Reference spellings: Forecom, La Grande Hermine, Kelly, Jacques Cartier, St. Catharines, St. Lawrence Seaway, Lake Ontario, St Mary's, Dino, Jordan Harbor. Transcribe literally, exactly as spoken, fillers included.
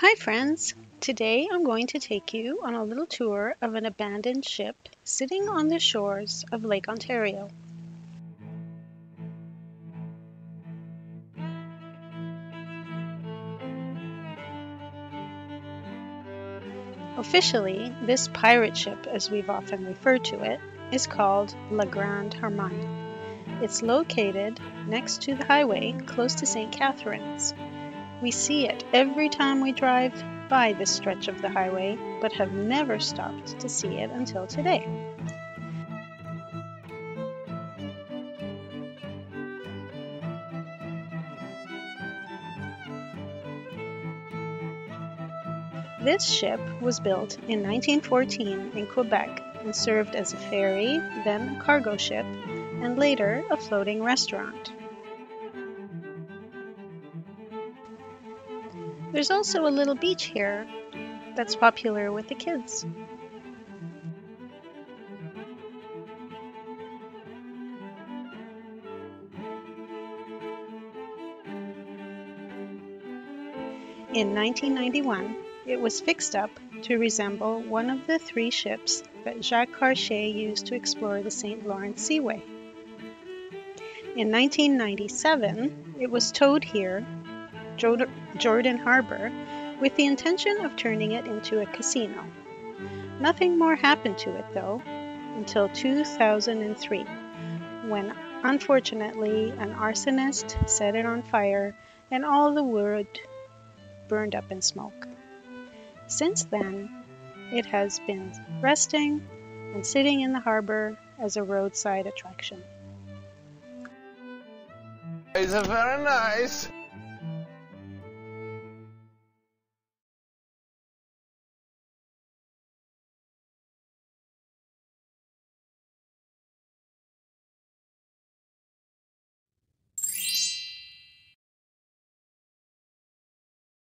Hi friends! Today I'm going to take you on a little tour of an abandoned ship sitting on the shores of Lake Ontario. Officially, this pirate ship, as we've often referred to it, is called La Grande Hermine. It's located next to the highway close to Saint Catharines. We see it every time we drive by this stretch of the highway, but have never stopped to see it until today. This ship was built in nineteen fourteen in Quebec and served as a ferry, then a cargo ship, and later a floating restaurant. There's also a little beach here that's popular with the kids. In nineteen ninety-one, it was fixed up to resemble one of the three ships that Jacques Cartier used to explore the Saint Lawrence Seaway. In nineteen ninety-seven, it was towed here Jordan Harbor with the intention of turning it into a casino. Nothing more happened to it though until two thousand three, when unfortunately an arsonist set it on fire and all the wood burned up in smoke. Since then, it has been resting and sitting in the harbor as a roadside attraction. It's very nice.